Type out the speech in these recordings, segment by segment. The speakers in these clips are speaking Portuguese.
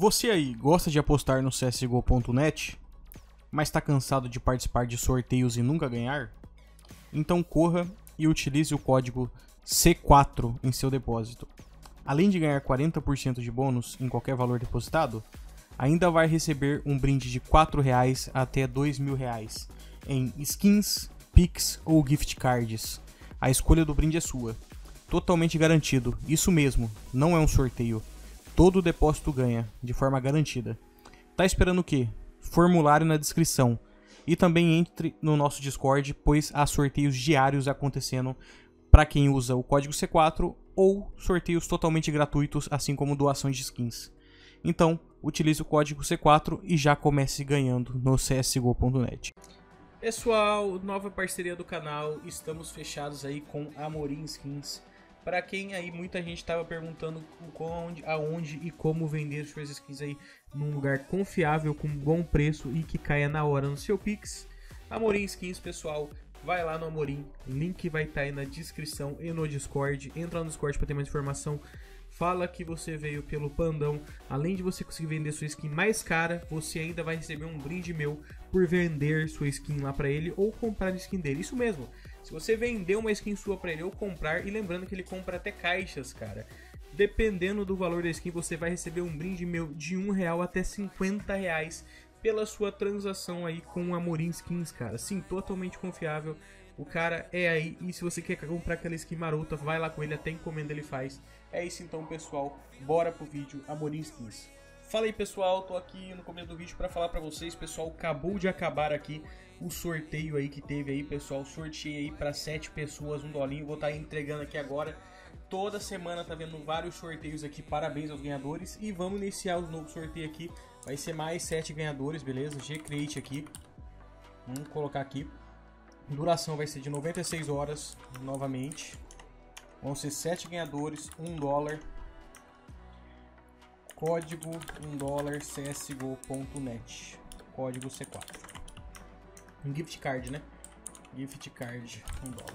Você aí gosta de apostar no csgo.net, mas está cansado de participar de sorteios e nunca ganhar? Então corra e utilize o código C4 em seu depósito. Além de ganhar 40% de bônus em qualquer valor depositado, ainda vai receber um brinde de R$ 4,00 até R$ 2.000 em skins, pix ou gift cards. A escolha do brinde é sua. Totalmente garantido. Isso mesmo, não é um sorteio. Todo depósito ganha, de forma garantida. Tá esperando o quê? Formulário na descrição. E também entre no nosso Discord, pois há sorteios diários acontecendo para quem usa o código C4 ou sorteios totalmente gratuitos, assim como doações de skins. Então, utilize o código C4 e já comece ganhando no csgo.net. Pessoal, nova parceria do canal, estamos fechados aí com Amorim Skins. Para quem aí, muita gente estava perguntando aonde e como vender suas skins aí num lugar confiável, com bom preço e que caia na hora no seu Pix. Amorim Skins, pessoal, vai lá no Amorim, link vai estar aí na descrição e no Discord. Entra no Discord para ter mais informação. Fala que você veio pelo Pandão. Além de você conseguir vender sua skin mais cara, você ainda vai receber um brinde meu por vender sua skin lá pra ele ou comprar a skin dele. Isso mesmo, se você vender uma skin sua pra ele ou comprar, e lembrando que ele compra até caixas, cara. Dependendo do valor da skin, você vai receber um brinde meu de R$1 até R$50 pela sua transação aí com o Amorim Skins, cara. Sim, totalmente confiável. O cara é aí, e se você quer comprar aquela skin marota, vai lá com ele, até encomenda ele faz. É isso então, pessoal, bora pro vídeo Amorim Skins. Fala aí, pessoal, tô aqui no começo do vídeo para falar pra vocês, pessoal, acabou de acabar aqui o sorteio aí que teve aí, pessoal. Sorteei aí pra 7 pessoas, $1, vou estar entregando aqui agora. Toda semana tá vendo vários sorteios aqui, parabéns aos ganhadores. E vamos iniciar o novo sorteio aqui, vai ser mais 7 ganhadores, beleza? G-Create aqui, vamos colocar aqui. Duração vai ser de 96 horas, novamente. Vão ser 7 ganhadores, $1. Código $1 csgo.net. Código C4. Um gift card, né? Gift card, $1.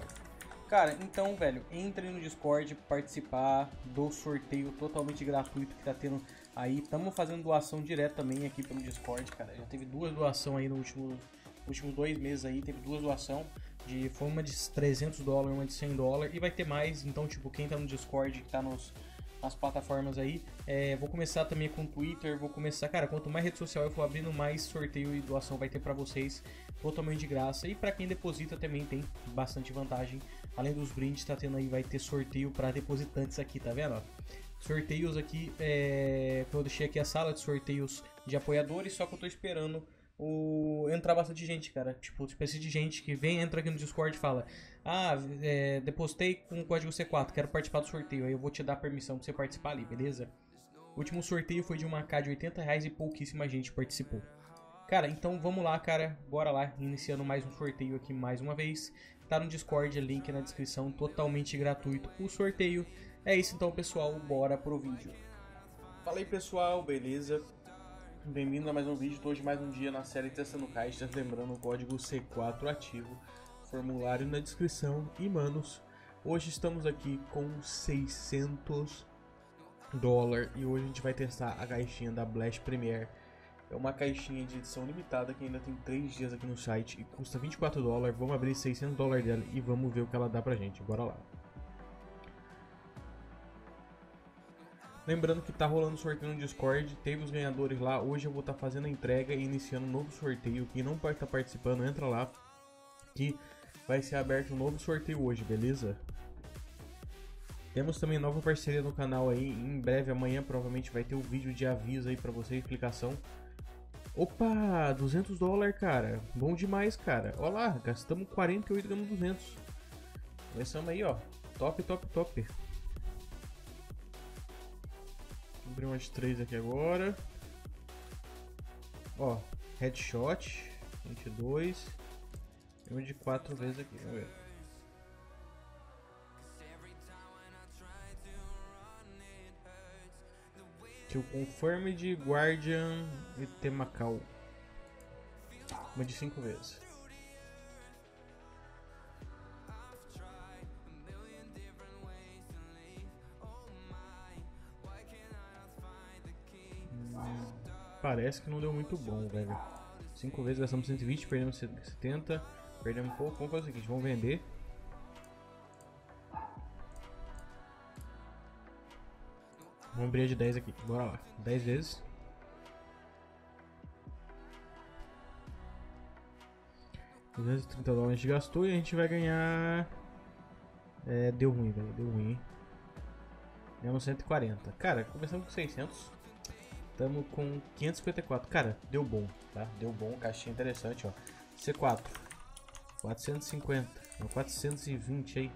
Cara, então, velho, entre no Discord para participar do sorteio totalmente gratuito que tá tendo aí. Estamos fazendo doação direta também aqui pelo Discord, cara. Já teve 2 doações aí no últimos 2 meses aí, teve 2 doações, foi uma de $300, uma de $100, e vai ter mais. Então, tipo, quem tá no Discord, que tá nas plataformas aí, vou começar também com o Twitter, vou começar, cara, quanto mais rede social eu for abrindo, mais sorteio e doação vai ter pra vocês, totalmente de graça. E pra quem deposita também tem bastante vantagem, além dos brindes, tá tendo aí, vai ter sorteio pra depositantes aqui, tá vendo, ó? Sorteios aqui, eu deixei aqui a sala de sorteios de apoiadores, só que eu tô esperando entrar bastante gente, cara. Tipo, espécie de gente que vem, entra aqui no Discord e fala: ah, depositei com o código C4, quero participar do sorteio. Aí eu vou te dar permissão pra você participar ali, beleza? O último sorteio foi de uma K de R$80 e pouquíssima gente participou. Cara, então vamos lá, cara. Bora lá, iniciando mais um sorteio aqui mais uma vez. Tá no Discord, link na descrição, totalmente gratuito o sorteio. É isso então, pessoal, bora pro vídeo. Fala aí, pessoal, beleza? Bem-vindo a mais um vídeo, tô hoje mais um dia na série Testando Caixa, lembrando o código C4 ativo, formulário na descrição. E, manos, hoje estamos aqui com $600 e hoje a gente vai testar a caixinha da Blast Premiere. É uma caixinha de edição limitada que ainda tem 3 dias aqui no site e custa $24, vamos abrir $600 dela e vamos ver o que ela dá pra gente, bora lá. Lembrando que tá rolando sorteio no Discord, teve os ganhadores lá, hoje eu vou estar fazendo a entrega e iniciando um novo sorteio. Quem não pode estar participando, entra lá, que vai ser aberto um novo sorteio hoje, beleza? Temos também nova parceria no canal aí, em breve, amanhã provavelmente vai ter um vídeo de aviso aí pra você, explicação. Opa, $200, cara, bom demais, cara, ó lá, gastamos 48, ganhamos 200. Começamos aí, ó, top, top, top. Vou abrir umas 3 aqui agora. Ó, headshot 22. Eu de 4 vezes aqui, vamos ver. Tio Confirmed, Guardian e Temacau. Uma de 5 vezes. parece que não deu muito bom, velho. 5 vezes gastamos 120, perdemos 70, perdemos um pouco. Vamos fazer o seguinte, vamos vender. Vamos abrir de 10 aqui, bora lá, 10 vezes. $230 a gente gastou e a gente vai ganhar... É, deu ruim, velho, deu ruim, hein? Ganhamos 140. Cara, começamos com 600. Estamos com 554. Cara, deu bom, tá? Deu bom, caixinha interessante, ó. C4. 450. Não, 420 aí.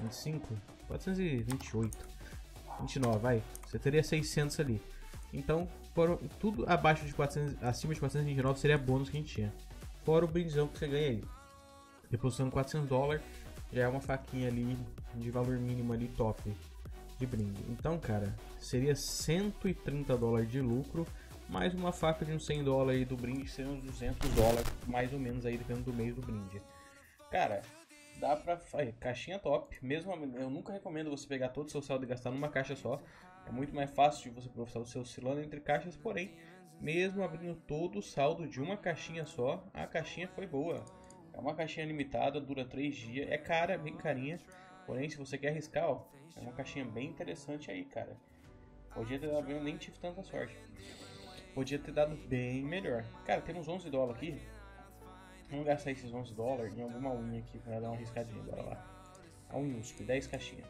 25. 428. 29, vai. Você teria 600 ali. Então, fora, tudo abaixo de 400, acima de 429 seria bônus que a gente tinha. Fora o brindizão que você ganha aí. Depositando $400, já é uma faquinha ali de valor mínimo ali, top. De brinde. Então, cara, seria $130 de lucro, mais uma faca de uns $100 aí do brinde, seriam uns $200, mais ou menos aí, dependendo do mês do brinde. Cara, dá pra... Caixinha top. Mesmo, eu nunca recomendo você pegar todo o seu saldo e gastar numa caixa só. É muito mais fácil de você processar o seu oscilando entre caixas, porém, mesmo abrindo todo o saldo de uma caixinha só, a caixinha foi boa. É uma caixinha limitada, dura 3 dias, é cara, bem carinha. Porém, se você quer arriscar, ó, é uma caixinha bem interessante aí, cara. Podia ter dado bem, eu nem tive tanta sorte. Podia ter dado bem melhor. Cara, temos $11 aqui. Vamos gastar esses $11 em alguma unha aqui pra dar uma arriscadinha, bora lá. A unha USP, 10 caixinhas.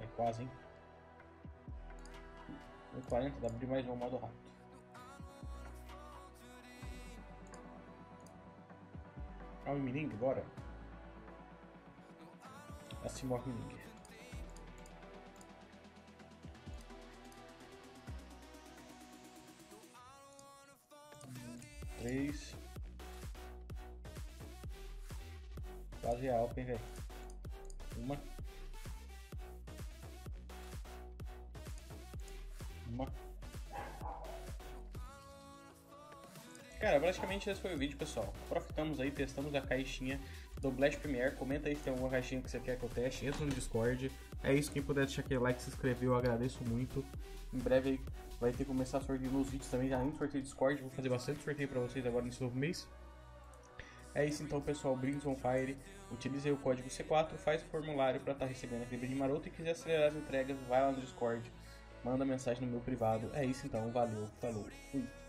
É quase, hein? 40, dá pra abrir mais um modo rápido. Ah, o Mining, bora. Assim morre o Mining. Três. Quase a Alpen, velho. Uma. Cara, praticamente esse foi o vídeo, pessoal. Aproveitamos aí, testamos a caixinha do Blast Premiere. Comenta aí se tem alguma caixinha que você quer que eu teste. Entra no Discord. É isso, quem puder deixar aquele like, se inscreveu, eu agradeço muito. Em breve vai ter que começar a sorteio nos vídeos também, além do sorteio do Discord. Vou fazer bastante sorteio pra vocês agora nesse novo mês. É isso então, pessoal. Brindes on Fire. Utilize aí o código C4, faz o formulário pra estar recebendo aquele brinde maroto. E quiser acelerar as entregas, vai lá no Discord. Manda mensagem no meu privado. É isso então, valeu, falou, fui.